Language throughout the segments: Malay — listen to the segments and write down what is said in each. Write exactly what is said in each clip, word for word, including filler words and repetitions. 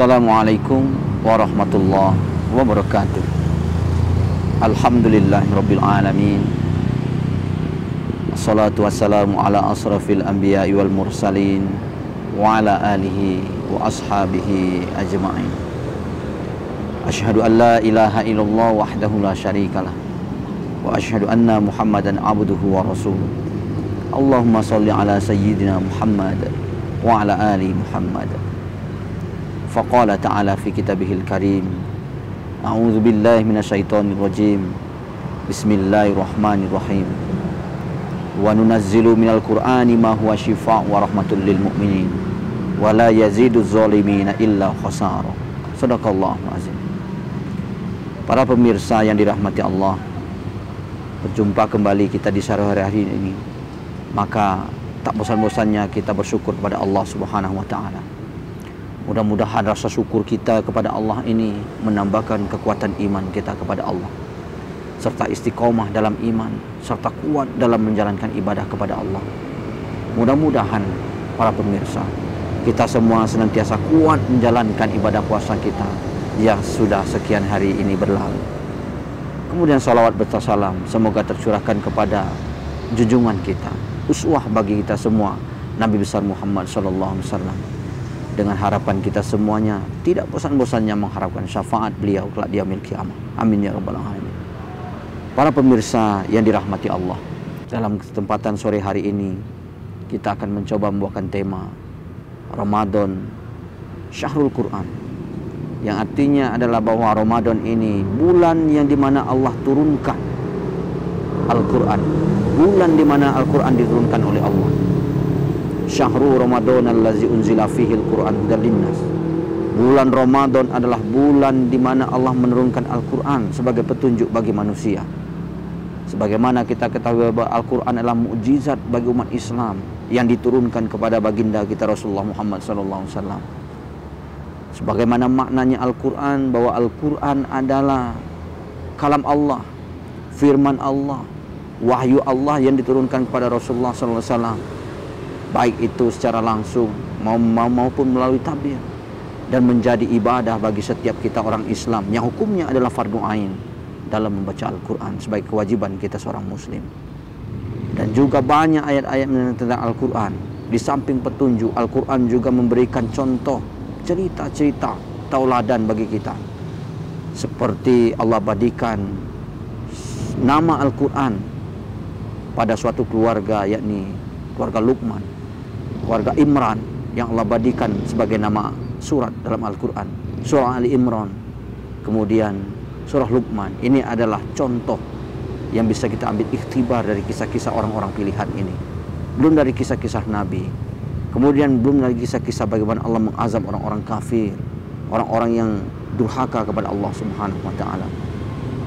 Assalamualaikum warahmatullahi wabarakatuh. Alhamdulillahirabbil alamin. Wassalatu wassalamu ala asrafil anbiya'i wal mursalin wa ala alihi wa ashabihi ajma'in. Asyhadu an la ilaha illallah wahdahu la syarikalah wa asyhadu anna Muhammadan abduhu wa rasuluh. Allahumma shalli ala sayyidina Muhammad wa ala ali Muhammad. Faqala ta'ala fi kitabihil karim, a'udzubillahi minasyaitonir rajim, bismillahirrahmanirrahim. Wa nunazzilu minal qur'ani ma huwa syifa'un wa rahmatul lil mu'minin wa la yaziduz zalimin illa khasara. Shadaqallahu azim. Para pemirsa yang dirahmati Allah, berjumpa kembali kita di sore hari ini, maka tak bosan-bosannya kita bersyukur kepada Allah Subhanahu wa taala. Mudah-mudahan rasa syukur kita kepada Allah ini menambahkan kekuatan iman kita kepada Allah, serta istiqomah dalam iman, serta kuat dalam menjalankan ibadah kepada Allah. Mudah-mudahan para pemirsa, kita semua senantiasa kuat menjalankan ibadah puasa kita yang sudah sekian hari ini berlalu. Kemudian salawat beserta salam semoga tercurahkan kepada junjungan kita, uswah bagi kita semua, Nabi besar Muhammad sallallahu alaihi wasallam. Dengan harapan kita semuanya tidak bosan-bosannya mengharapkan syafaat beliau kelak di yaumil qiyamah. Amin ya rabbal alamin. Para pemirsa yang dirahmati Allah, dalam kesempatan sore hari ini kita akan mencoba membawakan tema Ramadhan Syahrul Qur'an, yang artinya adalah bahwa Ramadan ini bulan yang dimana Allah turunkan Al-Qur'an, bulan dimana Al-Qur'an diturunkan oleh Allah. Syahrul Ramadhan allazi unzila fihil Qur'an hudal linnas. Bulan Ramadan adalah bulan di mana Allah menurunkan Al-Qur'an sebagai petunjuk bagi manusia. Sebagaimana kita ketahui bahwa Al-Qur'an adalah mukjizat bagi umat Islam yang diturunkan kepada baginda kita Rasulullah Muhammad sallallahu alaihi wasallam. Sebagaimana maknanya Al-Qur'an, bahwa Al-Qur'an adalah kalam Allah, firman Allah, wahyu Allah yang diturunkan kepada Rasulullah sallallahu alaihi wasallam, baik itu secara langsung maupun melalui tabir, dan menjadi ibadah bagi setiap kita orang Islam yang hukumnya adalah fardhu ain dalam membaca Al-Qur'an sebagai kewajiban kita seorang muslim. Dan juga banyak ayat-ayat tentang Al-Qur'an. Di samping petunjuk, Al-Qur'an juga memberikan contoh cerita-cerita tauladan bagi kita. Seperti Allah berikan nama Al-Qur'an pada suatu keluarga, yakni keluarga Luqman, keluarga Imran, yang Allah badikan sebagai nama surat dalam Al-Quran, surah Ali Imran, kemudian surah Luqman. Ini adalah contoh yang bisa kita ambil ikhtibar dari kisah-kisah orang-orang pilihan ini, belum dari kisah-kisah Nabi, kemudian belum dari kisah-kisah bagaimana Allah mengazab orang-orang kafir, orang-orang yang durhaka kepada Allah Subhanahu wa taala.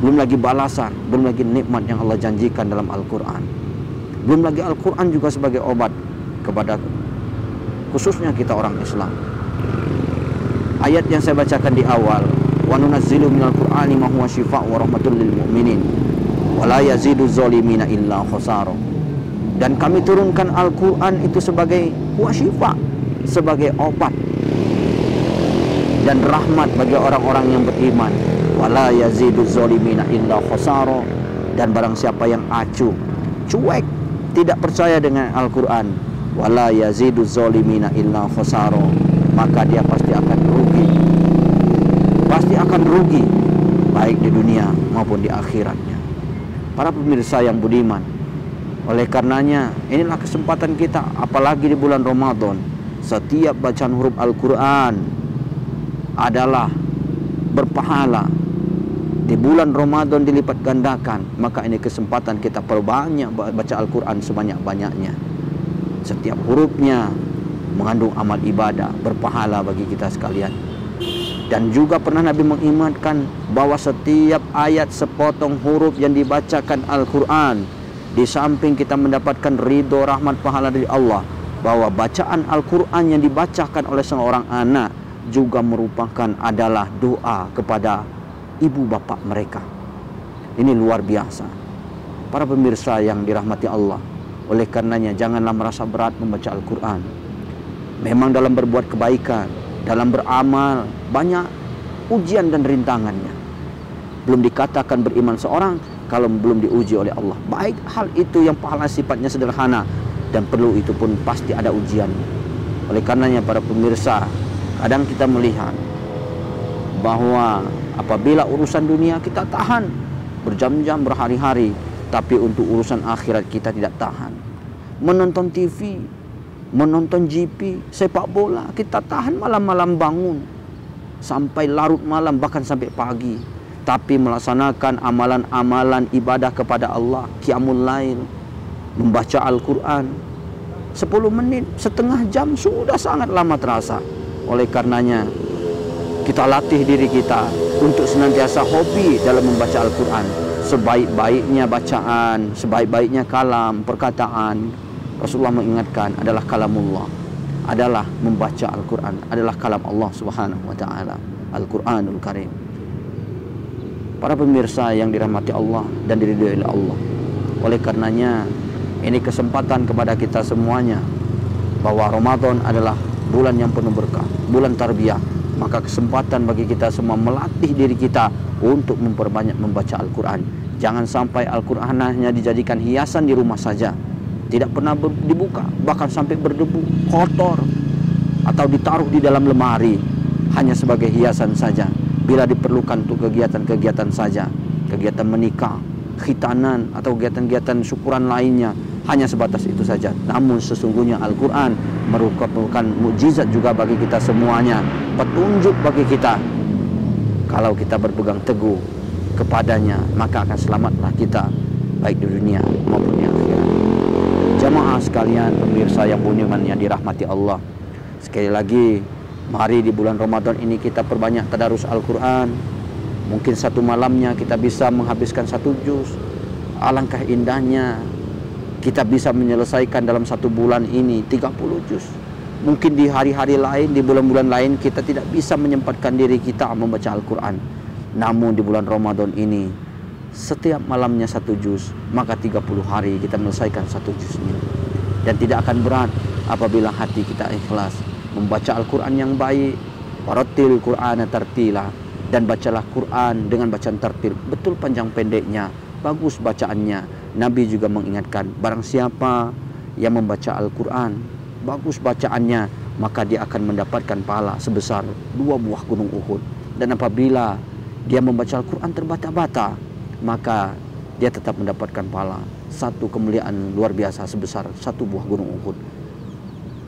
Belum lagi balasan, belum lagi nikmat yang Allah janjikan dalam Al-Quran, belum lagi Al-Quran juga sebagai obat kepada khususnya kita orang Islam. Ayat yang saya bacakan di awal, wa nunazzilu minal qur'ani ma huwa syifa'un wa rahmatul lil mu'minin wa la yaziduz zalimina illa khasara. Dan kami turunkan Al-Qur'an itu sebagai huwa syifa', sebagai obat dan rahmat bagi orang-orang yang beriman. Wa la yaziduz zalimina illa khasara. Dan barang siapa yang acuh, cuek, tidak percaya dengan Al-Qur'an, wala yazidu zalimina illa khasara, maka dia pasti akan rugi, pasti akan rugi baik di dunia maupun di akhiratnya. Para pemirsa yang budiman, oleh karenanya inilah kesempatan kita, apalagi di bulan Ramadan, setiap bacaan huruf Al-Qur'an adalah berpahala. Di bulan Ramadan dilipat gandakan, maka ini kesempatan kita perbanyak baca Al-Qur'an sebanyak-banyaknya. Setiap hurufnya mengandung amal ibadah, berpahala bagi kita sekalian. Dan juga pernah Nabi mengingatkan bahwa setiap ayat, sepotong huruf yang dibacakan Al-Quran, di samping kita mendapatkan ridho, rahmat, pahala dari Allah, bahwa bacaan Al-Quran yang dibacakan oleh seorang anak juga merupakan adalah doa kepada ibu bapak mereka. Ini luar biasa. Para pemirsa yang dirahmati Allah, oleh karenanya janganlah merasa berat membaca Al-Qur'an. Memang dalam berbuat kebaikan, dalam beramal, banyak ujian dan rintangannya. Belum dikatakan beriman seorang kalau belum diuji oleh Allah. Baik hal itu yang pahala sifatnya sederhana dan perlu itu pun pasti ada ujiannya. Oleh karenanya para pemirsa, kadang kita melihat bahwa apabila urusan dunia kita tahan berjam-jam, berhari-hari, tapi untuk urusan akhirat kita tidak tahan. Menonton T V, menonton G P, sepak bola, kita tahan malam-malam bangun sampai larut malam, bahkan sampai pagi. Tapi melaksanakan amalan-amalan ibadah kepada Allah, qiyamul lail, membaca Al-Quran, sepuluh menit, setengah jam sudah sangat lama terasa. Oleh karenanya kita latih diri kita untuk senantiasa hobi dalam membaca Al-Quran. Sebaik-baiknya bacaan, sebaik-baiknya kalam, perkataan, Rasulullah mengingatkan adalah kalamullah, adalah membaca Al-Quran, adalah kalam Allah Subhanahu wa ta'ala, Al-Quranul Karim. Para pemirsa yang dirahmati Allah dan diridhoi oleh Allah, oleh karenanya ini kesempatan kepada kita semuanya bahwa Ramadan adalah bulan yang penuh berkah, bulan tarbiyah. Maka kesempatan bagi kita semua melatih diri kita untuk memperbanyak membaca Al-Quran. Jangan sampai Al-Quran hanya dijadikan hiasan di rumah saja, tidak pernah dibuka, bahkan sampai berdebu, kotor, atau ditaruh di dalam lemari hanya sebagai hiasan saja. Bila diperlukan untuk kegiatan-kegiatan saja, kegiatan menikah, khitanan, atau kegiatan-kegiatan syukuran lainnya, hanya sebatas itu saja. Namun sesungguhnya Al-Quran merupakan mukjizat juga bagi kita semuanya, petunjuk bagi kita. Kalau kita berpegang teguh kepadanya, maka akan selamatlah kita baik di dunia maupun di akhirat. Jamaah sekalian, pemirsa yang budimannya dirahmati Allah, sekali lagi mari di bulan Ramadan ini kita perbanyak tadarus Al-Quran. Mungkin satu malamnya kita bisa menghabiskan satu juz. Alangkah indahnya kita bisa menyelesaikan dalam satu bulan ini tiga puluh juz. Mungkin di hari-hari lain, di bulan-bulan lain kita tidak bisa menyempatkan diri kita membaca Al-Quran. Namun di bulan Ramadan ini setiap malamnya satu juz, maka tiga puluh hari kita menyelesaikan satu juznya. Dan tidak akan berat apabila hati kita ikhlas membaca Al-Quran yang baik. Warattil Qur'ana tartila, dan bacalah Quran dengan bacaan tertil, betul panjang pendeknya, bagus bacaannya. Nabi juga mengingatkan, barang siapa yang membaca Al-Quran bagus bacaannya, maka dia akan mendapatkan pahala sebesar dua buah gunung Uhud. Dan apabila dia membaca Al-Quran terbata-bata, maka dia tetap mendapatkan pahala satu kemuliaan luar biasa sebesar satu buah gunung Uhud.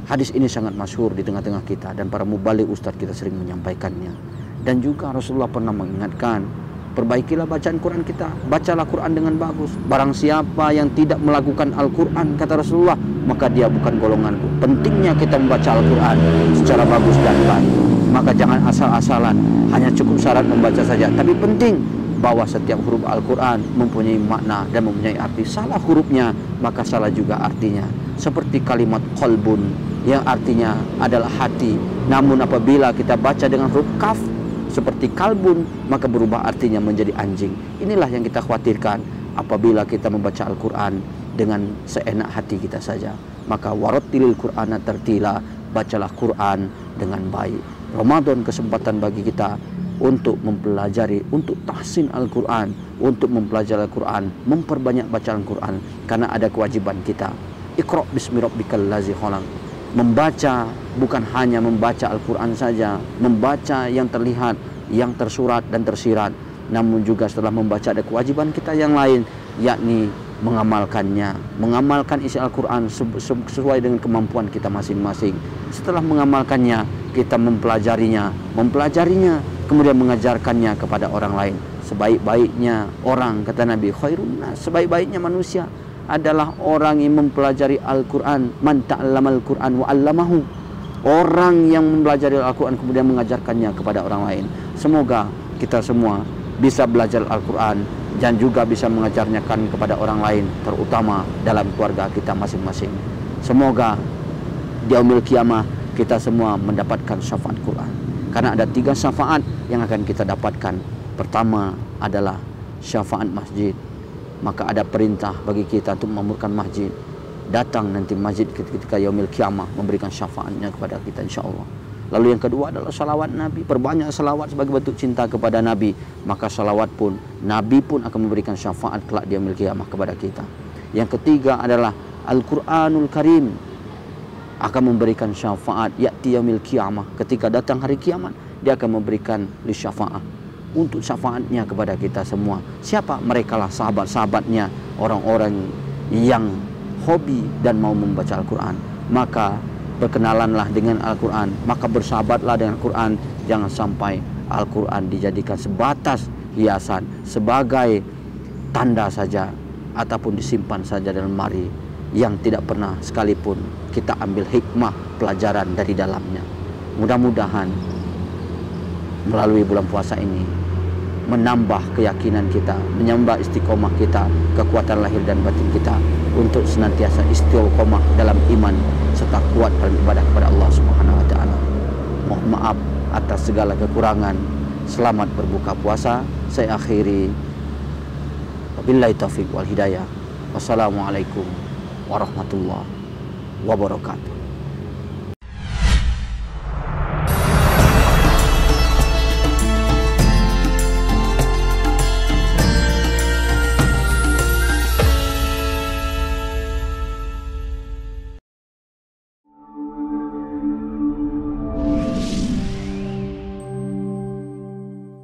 Hadis ini sangat masyhur di tengah-tengah kita, dan para mubaligh ustadz kita sering menyampaikannya. Dan juga Rasulullah pernah mengingatkan, perbaikilah bacaan Quran kita, bacalah Quran dengan bagus. Barang siapa yang tidak melakukan Al-Quran, kata Rasulullah, maka dia bukan golonganku. Pentingnya kita membaca Al-Quran secara bagus dan baik. Maka jangan asal-asalan, hanya cukup syarat membaca saja. Tapi penting bahwa setiap huruf Al-Quran mempunyai makna dan mempunyai arti. Salah hurufnya, maka salah juga artinya. Seperti kalimat qalbun, yang artinya adalah hati. Namun apabila kita baca dengan huruf kaf seperti kalbun, maka berubah artinya menjadi anjing. Inilah yang kita khawatirkan apabila kita membaca Al-Quran dengan seenak hati kita saja. Maka warattilil Qur'ana tartila, bacalah Quran dengan baik. Ramadan kesempatan bagi kita untuk mempelajari, untuk tahsin Al-Quran, untuk mempelajari Al-Quran, memperbanyak bacaan Quran, karena ada kewajiban kita. Iqra' bismi rabbikal ladzi khalaq. Membaca bukan hanya membaca Al-Quran saja, membaca yang terlihat, yang tersurat dan tersirat, namun juga setelah membaca ada kewajiban kita yang lain, yakni mengamalkannya, mengamalkan isi Al-Quran sesuai dengan kemampuan kita masing-masing. Setelah mengamalkannya, kita mempelajarinya, mempelajarinya, kemudian mengajarkannya kepada orang lain. Sebaik-baiknya orang, kata Nabi, khairun nas, sebaik-baiknya manusia adalah orang yang mempelajari Al-Quran. Man ta'allamal Quran wa 'allamahu, orang yang mempelajari Al-Quran kemudian mengajarkannya kepada orang lain. Semoga kita semua bisa belajar Al-Quran dan juga bisa mengajarnya kan kepada orang lain, terutama dalam keluarga kita masing-masing. Semoga di yaumil kiamah kita semua mendapatkan syafaat Quran, karena ada tiga syafaat yang akan kita dapatkan. Pertama adalah syafaat masjid. Maka ada perintah bagi kita untuk memurkan masjid. Datang nanti masjid ketika yaumil kiamah memberikan syafaatnya kepada kita, insya Allah. Lalu yang kedua adalah salawat Nabi. Perbanyak salawat sebagai bentuk cinta kepada Nabi. Maka salawat pun, Nabi pun akan memberikan syafaat kelak di yaumil qiyamah kepada kita. Yang ketiga adalah Al-Quranul Karim akan memberikan syafaat ya'ti yaumil qiyamah. Ketika datang hari kiamat, dia akan memberikan li syafaat, untuk syafaatnya kepada kita semua. Siapa? Merekalah sahabat-sahabatnya, orang-orang yang hobi dan mau membaca Al-Quran. Maka berkenalanlah dengan Al-Quran, maka bersahabatlah dengan Al-Quran. Jangan sampai Al-Quran dijadikan sebatas hiasan, sebagai tanda saja, ataupun disimpan saja dalam lemari yang tidak pernah sekalipun kita ambil hikmah pelajaran dari dalamnya. Mudah-mudahan melalui bulan puasa ini menambah keyakinan kita, menambah istiqomah kita, kekuatan lahir dan batin kita untuk senantiasa istiqomah dalam iman serta kuat dalam ibadah kepada Allah Subhanahu wa taala. Mohon maaf atas segala kekurangan. Selamat berbuka puasa. Saya akhiri. Wabillahi taufiq wal hidayah. Wassalamualaikum warahmatullahi wabarakatuh.